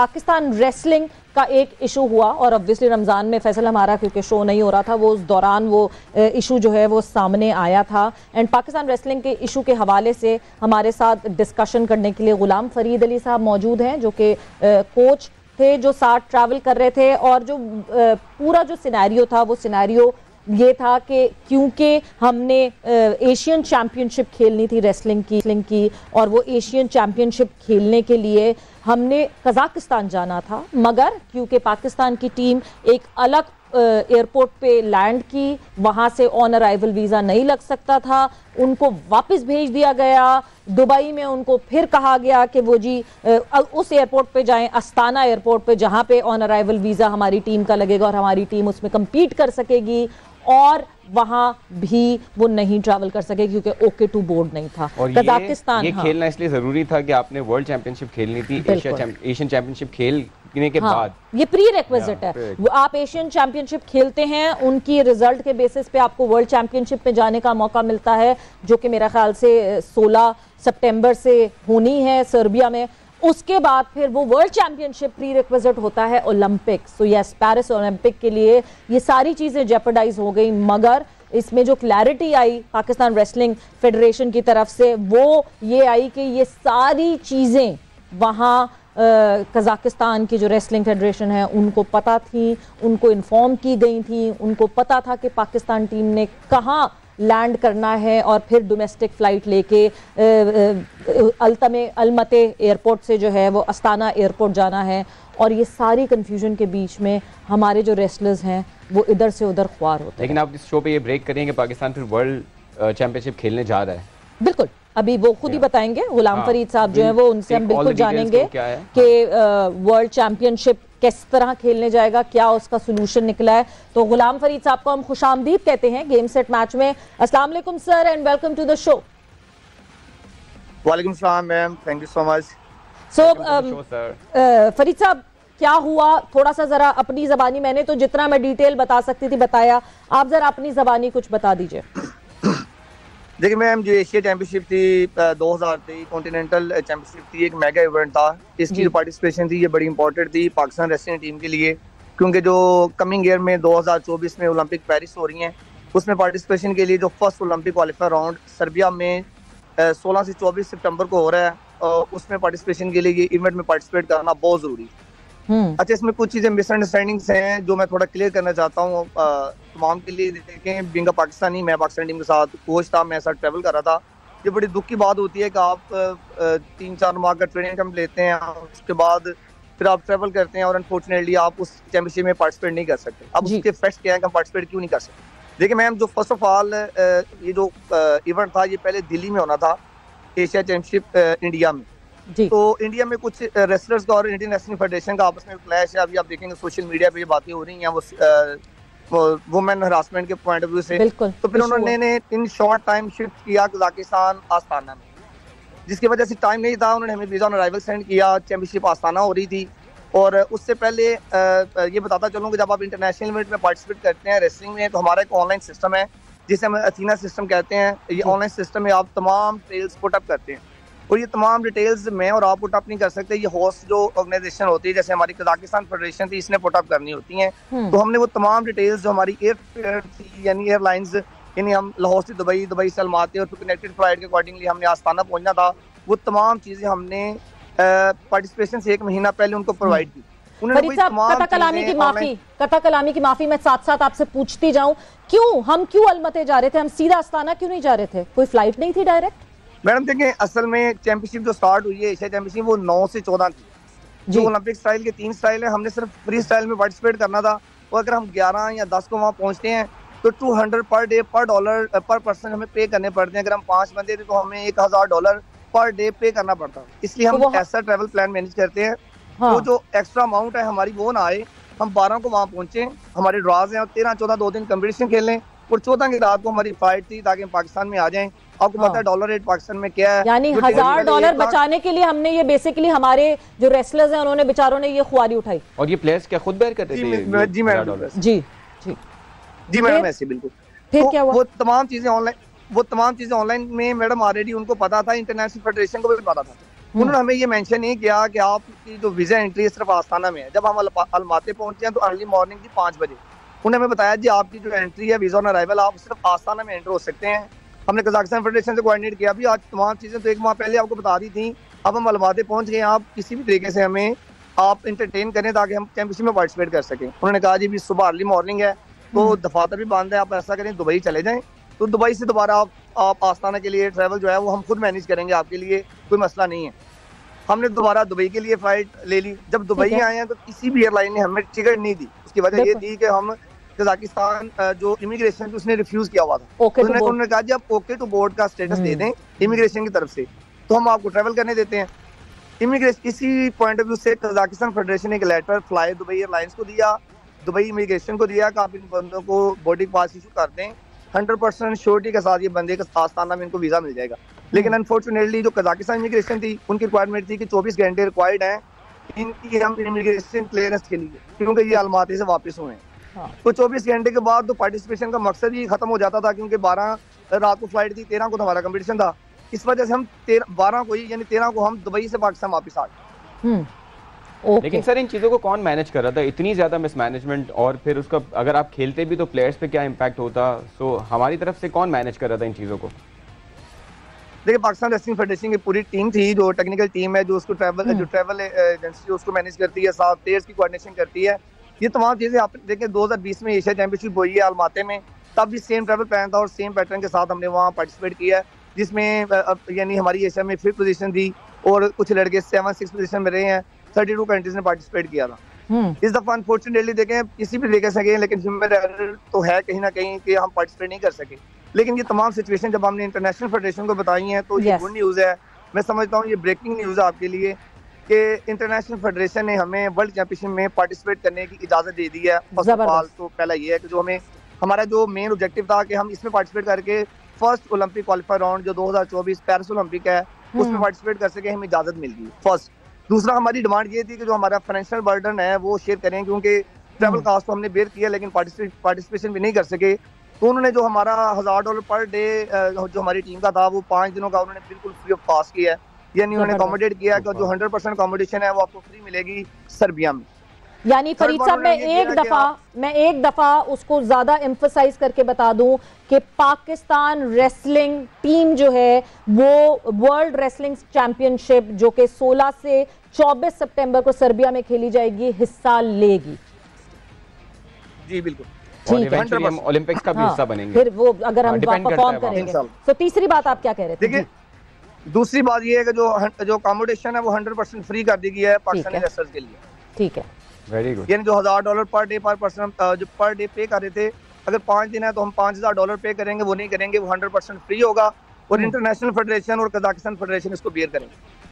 Pakistan wrestling का एक issue हुआ और ऑब्वियसली रमज़ान में फैसल हमारा क्योंकि शो नहीं हो रहा था, वो उस दौरान वो इशू जो है वो सामने आया था। एंड पाकिस्तान रेसलिंग के इशू के हवाले से हमारे साथ डिस्कशन करने के लिए गुलाम फरीद अली साहब मौजूद हैं जो कि कोच थे, जो साथ ट्रैवल कर रहे थे। और जो पूरा जो सिनेरियो था वो सिनेरियो ये था कि क्योंकि हमने एशियन चैम्पियनशिप खेलनी थी रेसलिंग की और वो एशियन चैम्पियनशिप खेलने के लिए हमने कजाकिस्तान जाना था, मगर क्योंकि पाकिस्तान की टीम एक अलग एयरपोर्ट पे लैंड की, वहाँ से ऑन अराइवल वीज़ा नहीं लग सकता था, उनको वापस भेज दिया गया। दुबई में उनको फिर कहा गया कि वो जी उस एयरपोर्ट पे जाएं, अस्ताना एयरपोर्ट पे, जहाँ पे ऑन अराइवल वीज़ा हमारी टीम का लगेगा और हमारी टीम उसमें कम्पीट कर सकेगी, और वहाँ भी वो नहीं ट्रैवल कर सके क्योंकि ओके टू बोर्ड नहीं था। और कजाकिस्तान ये खेलना इसलिए ज़रूरी था कि आपने वर्ल्ड चैंपियनशिप खेलनी थी, एशियन चैंपियनशिप खेलने के बाद। ये प्री रिक्विजिट है, आप एशियन चैंपियनशिप खेलते हैं, उनकी रिजल्ट के बेसिस पे आपको वर्ल्ड चैंपियनशिप में जाने का मौका मिलता है, जो कि मेरा ख्याल से 16 सितंबर से होनी है सर्बिया में। उसके बाद फिर वो वर्ल्ड चैंपियनशिप प्री रिक्विजिट होता है ओलंपिक्स। तो यस, पेरिस ओलंपिक के लिए ये सारी चीज़ें जेपरडाइज हो गई, मगर इसमें जो क्लैरिटी आई पाकिस्तान रेसलिंग फेडरेशन की तरफ से वो ये आई कि ये सारी चीज़ें वहाँ कजाकिस्तान की जो रेसलिंग फेडरेशन है उनको पता थी, उनको इन्फॉर्म की गई थी, उनको पता था कि पाकिस्तान टीम ने कहाँ लैंड करना है, और फिर डोमेस्टिक फ़्लाइट लेके अलमते एयरपोर्ट से जो है वो अस्ताना एयरपोर्ट जाना है। और ये सारी कन्फ्यूजन के बीच में हमारे जो रेसलर्स हैं वो इधर से उधर ख्वार होते हैं। लेकिन आप इस शो पे ये ब्रेक करेंगे, पाकिस्तान फिर वर्ल्ड चैंपियनशिप खेलने जा रहा है। बिल्कुल, अभी वो खुद ही बताएंगे गुलाम फरीद साहब जो है वो, उनसे हम बिल्कुल जानेंगे कि वर्ल्ड चैंपियनशिप किस तरह खेलने जाएगा, क्या उसका सोल्यूशन निकला है। तो गुलाम फरीद साहब को हम खुशामदीद कहते हैं गेम सेट मैच में। अस्सलाम वालेकुम sir and welcome to the show. वालेकुम सलाम ma'am, thank you so much. So Farid साहब, क्या हुआ थोड़ा सा जरा अपनी जबानी, मैंने तो जितना मैं डिटेल बता सकती थी बताया, आप जरा अपनी जबानी कुछ बता दीजिए। देखिए मैम, जो एशिया चैंपियनशिप थी 2023 कॉन्टिनेंटल चैंपियनशिप थी, एक मेगा इवेंट था, इसकी जो पार्टिसिपेशन थी ये बड़ी इंपॉर्टेंट थी पाकिस्तान रेसलिंग टीम के लिए, क्योंकि जो कमिंग ईयर में 2024 में ओलंपिक पेरिस हो रही हैं, उसमें पार्टिसिपेशन के लिए जो first Olympic qualifier round Serbia में 16 से 24 सितंबर को हो रहा है, उसमें पार्टिसिपेशन के लिए ये इवेंट में पार्टिसिपेट करना बहुत ज़रूरी है। अच्छा, इसमें कुछ चीज़ें मिसअंडरस्टैंडिंग्स हैं जो मैं थोड़ा क्लियर करना चाहता हूँ तमाम के लिए। देखें, बिंगा पाकिस्तानी, मैं पाकिस्तान टीम के साथ कोच था, मैं साथ ट्रैवल कर रहा था। ये बड़ी दुख की बात होती है कि आप 3-4 माह का ट्रेनिंग कैंप लेते हैं, उसके बाद फिर आप ट्रैवल करते हैं और अनफॉर्चुनेटली आप उस चैंपियनशिप में पार्टिसिपेट नहीं कर सकते। अब उसके फैक्ट्स क्या है कि हम पार्टिसिपेट क्यों नहीं कर सकते। देखिए मैम, जो फर्स्ट ऑफ ऑल ये जो इवेंट था ये पहले दिल्ली में होना था, एशिया चैम्पियनशिप इंडिया में। तो इंडिया में कुछ रेसलर्स का और इंडियन रेसलिंग फेडरेशन का आपस में क्लैश है। अभी आप देखेंगे सोशल मीडिया पर ये बातें हो रही हैं, वो वुमेन हरासमेंट के पॉइंट ऑफ व्यू से। तो फिर उन्होंने इन शॉर्ट टाइम शिफ्ट किया कजाकिस्तान आस्ताना में, जिसकी वजह से टाइम नहीं था, उन्होंने हमें वीज़ा ऑन अराइवल सेंड किया। चैंपियनशिप आस्ताना हो रही थी, और उससे पहले ये बताता चलूँ कि जब आप इंटरनेशनल इवेंट में पार्टिसिपेट करते हैं रेसलिंग में, तो हमारा एक ऑनलाइन सिस्टम है जिसे हम अथीना सिस्टम कहते हैं। ये ऑनलाइन सिस्टम में आप तमाम डिटेल्स पुट अप करते हैं, और ये तमाम डिटेल्स में और आप पुट अप नहीं कर सकते, ये होस्ट जो ऑर्गेनाइजेशन होती है, जैसे हमारी कजाकिस्तान फेडरेशन थी, इसने पुट अप करनी होती हैं। तो हमने वो तमाम डिटेल्स जो हमारी एयरफेयर थी, यानी एयरलाइंस, यानी हम लाहौर से दुबई, दुबई से अलमाती, और कनेक्टेड फ्लाइट के अकॉर्डिंगली हमने आस्ताना पहुंचना था, वो तमाम चीज़ें हमने पार्टिसिपेशन से 1 महीना पहले उनको प्रोवाइड की। कथा कलामी की माफी मैं साथ आपसे पूछती जाऊँ, हम क्यों अलमते जा रहे थे, हम सीधा आस्ताना क्यों नहीं जा रहे थे, कोई फ्लाइट नहीं थी डायरेक्ट? मैडम देखें, असल में चैंपियनशिप जो स्टार्ट हुई है एशिया चैंपियनशिप, वो 9 से 14 थी, जो ओलंपिक स्टाइल के 3 स्टाइल है। हमने सिर्फ फ्री स्टाइल में पार्टिसिपेट करना था, और अगर हम 11 या 10 को वहाँ पहुँचते हैं तो 200 पर डे पर डॉलर पर पर्सन हमें पे करने पड़ते हैं। अगर हम 5 बंदे थे तो हमें $1000 पर डे पे करना पड़ता, इसलिए हम ऐसा ट्रैवल प्लान मैनेज करते हैं। वो जो एक्स्ट्रा अमाउंट है हमारी वो ना आए, हम 12 को वहाँ पहुँचे, हमारे ड्रॉज हैं, और 13-14 2 दिन कम्पिटिशन खेलें, और 14 की रात को हमारी फ्लाइट थी ताकि हम पाकिस्तान में आ जाएं। आपको पता है डॉलर रेट पाकिस्तान में क्या है, यानी $1000 बचाने के लिए हमने ये बेसिकली हमारे जो रेसलर्स हैं उन्होंने बेचारों ने ये खुआरी उठाई। और ये प्लेयर्स क्या खुद बैर करते थे? जी मैडम, जी मैडम, ऐसे बिल्कुल। फिर क्या हुआ? वो तमाम चीजें ऑनलाइन में मैडम ऑलरेडी उनको पता था, इंटरनेशनल फेडरेशन को भी पता था, उन्होंने हमें ये मेंशन नहीं किया कि आपकी जो वीजा एंट्री है सिर्फ आस्ताना में है। जब हम अलमाती पहुंचे हैं तो अर्ली मॉर्निंग की 5 बजे उन्हें हमें बताया जी आपकी जो एंट्री है वीजा ऑन अराइवल आप सिर्फ आस्ताना में एंटर हो सकते हैं। हमने कजाकिस्तान फेडरेशन से कोऑर्डिनेट किया भी आज तमाम चीज़ें तो 1 माह पहले आपको बता दी थी, अब हम अलमाती पहुँच गए, आप किसी भी तरीके से हमें आप इंटरटेन करें ताकि हम चैंपियनशिप में पार्टिसिपेट कर सकें। उन्होंने कहा जी भी सुबह अर्ली मॉर्निंग है तो दफातर भी बंद है, आप ऐसा करें दुबई चले जाएँ, तो दुबई से दोबारा आप आस्ताना के लिए ट्रैवल जो है वो हम खुद मैनेज करेंगे, आपके लिए कोई मसला नहीं है। हमने दोबारा दुबई के लिए फ्लाइट ले ली। जब दुबई आए हैं तो किसी भी एयरलाइन ने हमें टिकट नहीं दी, उसकी वजह ये थी कि हम कजाकिस्तान जो इमिग्रेशन थी उसने रिफ्यूज किया हुआ था। उन्होंने कहा जी आप ओके टू बोर्ड का स्टेटस दे दें इमिग्रेशन की तरफ से तो हम आपको ट्रैवल करने देते हैं। इमिग्रेशन इसी पॉइंट ऑफ व्यू से कजाकिस्तान फेडरेशन ने एक लेटर फ्लाई दुबई एयरलाइंस को दिया, दुबई इमिग्रेशन को दिया कि आप इन बंदों को बोर्डिंग पास इशू कर दें, 100% श्योरिटी के साथ ये बंदे के आस्ताना में इनको वीज़ा मिल जाएगा। लेकिन अनफॉर्चुनेटली जो कजाकिस्तान इमिग्रेशन थी उनकी रिक्वायरमेंट थी कि 24 घंटे रिक्वायर्ड हैं इनकी हम इमिग्रेशन क्लियरेंस के लिए, क्योंकि ये अलमाती से वापस हुए हैं। तो 24 घंटे के बाद तो पार्टिसिपेशन का मकसद ही खत्म हो जाता था, क्योंकि 12 रात को फ्लाइट थी, 13 को तो हमारा कम्पिटिशन था। इस वजह से हम 12 को यानी 13 को हम दुबई से पाकिस्तान वापस आ गए। लेकिन सर इन चीज़ों को कौन मैनेज कर रहा था, इतनी ज़्यादा मिसमैनेजमेंट, और फिर उसका अगर आप खेलते भी तो प्लेयर्स पे क्या इम्पैक्ट होता, सो हमारी तरफ से कौन मैनेज कर रहा था इन चीज़ों को? देखिए पाकिस्तान रेसलिंग फेडरेशन की पूरी टीम थी, जो टेक्निकल टीम है, जो उसको ट्रैवल एजेंसी उसको मैनेज करती है, साथ प्लेयर्स की कोऑर्डिनेशन करती है, ये तमाम चीज़ें। आप देखिए 2020 में एशिया चैम्पियनशिप हुई है अलमाती में, तब भी सेम ट्रैवल प्लान था और सेम पैटर्न के साथ हमने वहाँ पार्टिसिपेट किया है, जिसमें यानी हमारी एशिया में 5th पोजीशन थी और कुछ लड़के 7-6 पोजीशन में रहे हैं। 32 कंट्रीज ने पार्टिसिपेट किया था। इस दफा अनफॉर्चुनेटली देखें किसी भी तरीके से गए, लेकिन ह्यूमन एरर तो है कहीं ना कहीं कि हम पार्टिसिपेट नहीं कर सके। लेकिन ये तमाम सिचुएशन जब हमने इंटरनेशनल फेडरेशन को बताई हैं तो ये गुड न्यूज़ है, मैं समझता हूँ ये ब्रेकिंग न्यूज़ है आपके लिए कि इंटरनेशनल फेडरेशन ने हमें वर्ल्ड चैंपियनशिप में पार्टिसिपेट करने की इजाज़त दे दी है। फर्स्ट ऑफ ऑल तो पहला ये है कि जो हमें हमारा जो मेन ऑब्जेक्टिव था कि हम इसमें पार्टिसिपेट करके फर्स्ट ओलंपिक क्वालिफायर राउंड जो 2024 पेरिस ओलंपिक है उसमें पार्टिसिपेट कर सके, हमें इजाज़त मिल गई फर्स्ट। दूसरा हमारी डिमांड ये थी कि जो हमारा फाइनेंशियल बर्डन है वो शेयर करें, क्योंकि ट्रैवल कास्ट तो हमने बेयर किया लेकिन पार्टिसिपेशन भी नहीं कर सके। तो उन्होंने जो हमारा $1000 पर डे जो हमारी टीम का था वो 5 दिनों का उन्होंने बिल्कुल फ्री ऑफ कॉस्ट किया है, यानी उन्होंने अकोमोडेट किया कि जो 100% अकोमोडेशन है वो आपको फ्री मिलेगी सर्बिया में। यानी फरीद साहब मैं एक दफा उसको ज्यादा एम्फसाइज करके बता दूं कि पाकिस्तान रेसलिंग टीम जो है वो वर्ल्ड रेसलिंग चैंपियनशिप जो कि 16 से 24 सितंबर को सर्बिया में खेली जाएगी हिस्सा लेगी। जी बिल्कुल, ठीक है, ओलंपिक्स का भी हिस्सा बनेंगे फिर वो अगर हम परफॉर्म करेंगे। तो तीसरी बात आप क्या कह रहे थे? देखिए दूसरी बात ये है कि जो अकोमोडेशन है वो 100% फ्री कर दी गई है पाकिस्तानी रेसलर्स के लिए। ठीक है, वेरी गुड। यानी जो $1000 पर डे पर पर्सन जो पर डे पे कर रहे थे, अगर 5 दिन है तो हम $5000 पे करेंगे, वो नहीं करेंगे, वो 100% फ्री होगा और इंटरनेशनल फेडरेशन और कजाकिस्तान फेडरेशन इसको बेयर करेंगे।